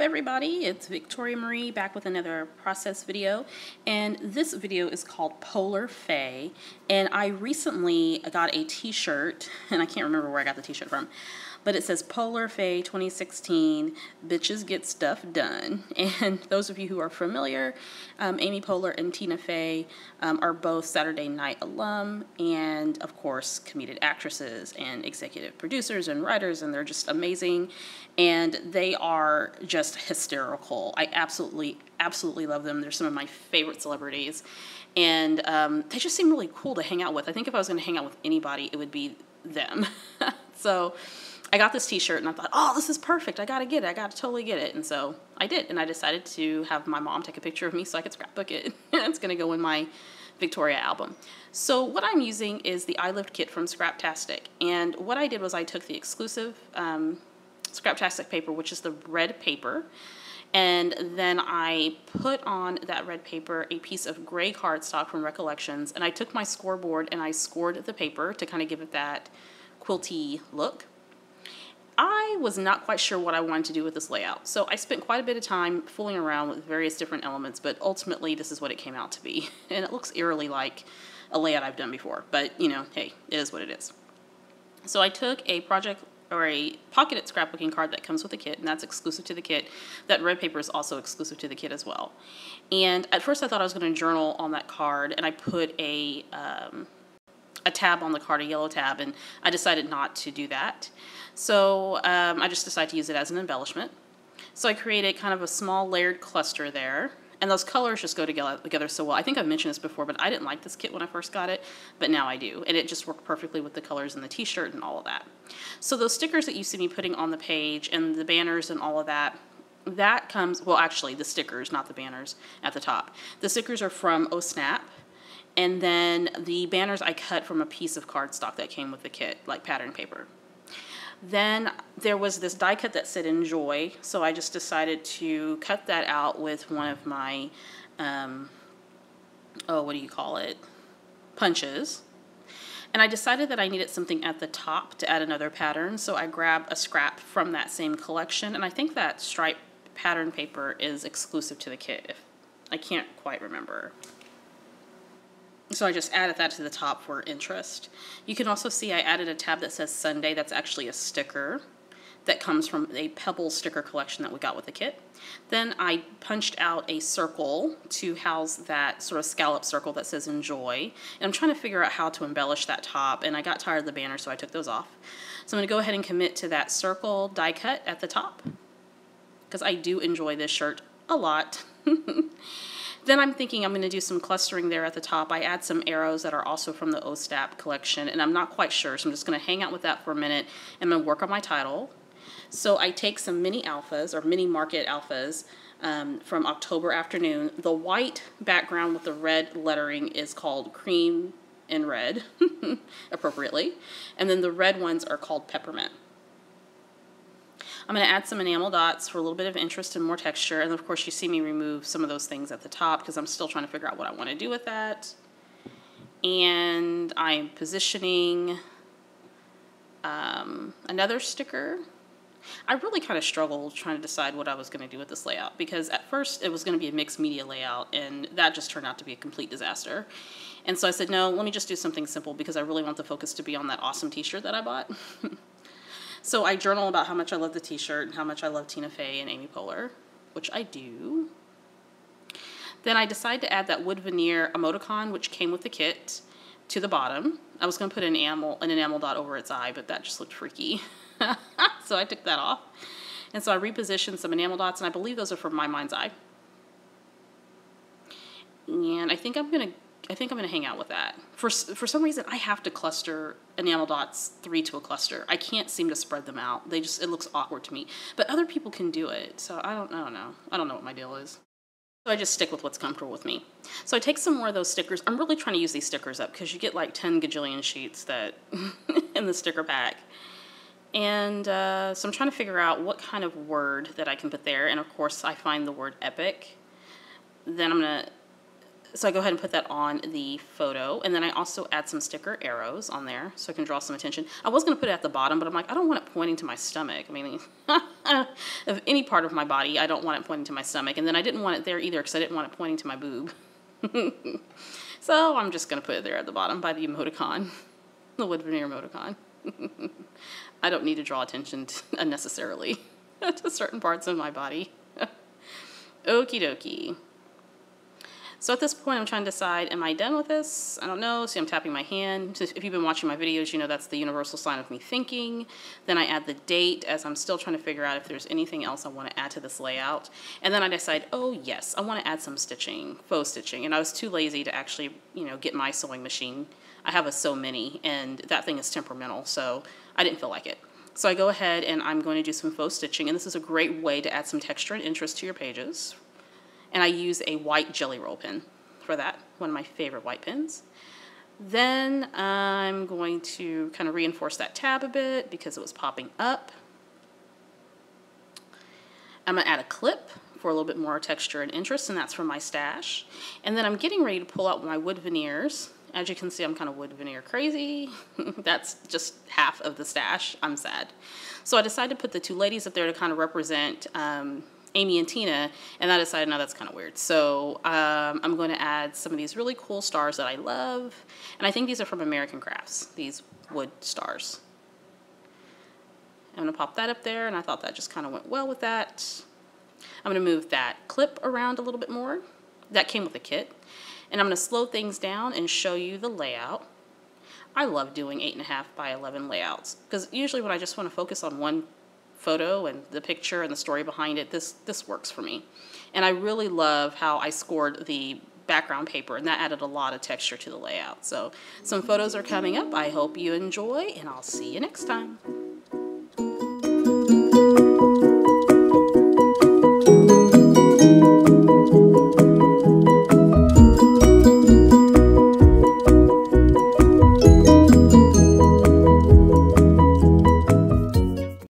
up, everybody? It's Victoria Marie back with another process video, and this video is called Poehler Fay. And I recently got a t-shirt, and I can't remember where I got the t-shirt from, but it says Poehler Fay 2016, Bitches Get Stuff Done. And those of you who are familiar, Amy Poehler and Tina Fey are both Saturday Night alum and, of course, comedic actresses and executive producers and writers, and they're just amazing. And they are just hysterical. I absolutely love them. They're some of my favorite celebrities. And they just seem really cool to hang out with. I think if I was going to hang out with anybody, it would be them. So I got this t-shirt and I thought, oh, this is perfect. I got to get it. I got to totally get it. And so I did. And I decided to have my mom take a picture of me so I could scrapbook it. It's going to go in my Victoria album. So what I'm using is the I Lived kit from Scraptastic. And what I did was I took the exclusive Scraptastic paper, which is the red paper, and then I put on that red paper a piece of gray cardstock from Recollections, and I took my scoreboard and I scored the paper to kind of give it that quilty look. I was not quite sure what I wanted to do with this layout, so I spent quite a bit of time fooling around with various different elements, but ultimately this is what it came out to be, and it looks eerily like a layout I've done before, but you know, hey, it is what it is. So I took a project or a pocketed scrapbooking card that comes with the kit, and that's exclusive to the kit. That red paper is also exclusive to the kit as well. And at first I thought I was going to journal on that card, and I put a tab on the card, a yellow tab, and I decided not to do that. So I just decided to use it as an embellishment. So I created kind of a small layered cluster there, and those colors just go together so well. I think I've mentioned this before, but I didn't like this kit when I first got it, but now I do. And it just worked perfectly with the colors in the t-shirt and all of that. So those stickers that you see me putting on the page and the banners and all of that, that comes, well, actually the stickers, not the banners at the top. The stickers are from Oh Snap. And then the banners I cut from a piece of cardstock that came with the kit, like pattern paper. Then there was this die cut that said enjoy, so I just decided to cut that out with one of my, punches. And I decided that I needed something at the top to add another pattern, so I grabbed a scrap from that same collection, and I think that stripe pattern paper is exclusive to the kit, if I can't quite remember. So I just added that to the top for interest. You can also see I added a tab that says Sunday. That's actually a sticker that comes from a Pebble sticker collection that we got with the kit. Then I punched out a circle to house that sort of scallop circle that says enjoy. And I'm trying to figure out how to embellish that top, and I got tired of the banner, so I took those off. So I'm going to go ahead and commit to that circle die cut at the top, because I do enjoy this shirt a lot. Then I'm thinking I'm going to do some clustering there at the top. I add some arrows that are also from the OSTAP collection, and I'm not quite sure, so I'm just going to hang out with that for a minute, and I'm going to work on my title. So I take some mini alphas, or mini market alphas, from October Afternoon. The white background with the red lettering is called Cream and Red, appropriately, and then the red ones are called Peppermint. I'm going to add some enamel dots for a little bit of interest and more texture. And of course you see me remove some of those things at the top because I'm still trying to figure out what I want to do with that. And I'm positioning another sticker. I really kind of struggled trying to decide what I was going to do with this layout, because at first it was going to be a mixed media layout, and that just turned out to be a complete disaster. And so I said, no, let me just do something simple, because I really want the focus to be on that awesome t-shirt that I bought. So I journal about how much I love the t-shirt and how much I love Tina Fey and Amy Poehler, which I do. Then I decided to add that wood veneer emoticon, which came with the kit, to the bottom. I was going to put an enamel dot over its eye, but that just looked freaky. So I took that off. And so I repositioned some enamel dots, and I believe those are from my mind's eye. And I think I'm going to hang out with that. For some reason, I have to cluster enamel dots 3 to a cluster. I can't seem to spread them out. It looks awkward to me. But other people can do it, so I don't know. I don't know what my deal is. So I just stick with what's comfortable with me. So I take some more of those stickers. I'm really trying to use these stickers up, because you get like 10 gajillion sheets that in the sticker pack. And so I'm trying to figure out what kind of word that I can put there. And of course, I find the word epic. Then I'm going to So I go ahead and put that on the photo, and then I also add some sticker arrows on there so I can draw some attention. I was going to put it at the bottom, but I'm like, I don't want it pointing to my stomach. I mean, of any part of my body, I don't want it pointing to my stomach. And then I didn't want it there either because I didn't want it pointing to my boob. So I'm just going to put it there at the bottom by the emoticon, the wood veneer emoticon. I don't need to draw attention unnecessarily to certain parts of my body. Okie dokie. So at this point, I'm trying to decide, am I done with this? I don't know. See, I'm tapping my hand. So if you've been watching my videos, you know that's the universal sign of me thinking. Then I add the date as I'm still trying to figure out if there's anything else I want to add to this layout. And then I decide, oh yes, I want to add some stitching, faux stitching. And I was too lazy to actually, you know, get my sewing machine. I have a So Mini, and that thing is temperamental, so I didn't feel like it. So I go ahead and I'm going to do some faux stitching, and this is a great way to add some texture and interest to your pages. And I use a white jelly roll pin for that, one of my favorite white pins. Then I'm going to kind of reinforce that tab a bit because it was popping up. I'm going to add a clip for a little bit more texture and interest, and that's from my stash. And then I'm getting ready to pull out my wood veneers. As you can see, I'm kind of wood veneer crazy. That's just half of the stash. I'm sad. So I decided to put the two ladies up there to kind of represent Amy and Tina, and I decided, no, that's kind of weird. So I'm going to add some of these really cool stars that I love, and I think these are from American Crafts, these wood stars. I'm going to pop that up there, and I thought that just kind of went well with that. I'm going to move that clip around a little bit more. That came with the kit. And I'm going to slow things down and show you the layout. I love doing 8.5 by 11 layouts, because usually when I just want to focus on one photo and the picture and the story behind it, this works for me. And I really love how I scored the background paper, and that added a lot of texture to the layout. So some photos are coming up. I hope you enjoy, and I'll see you next time.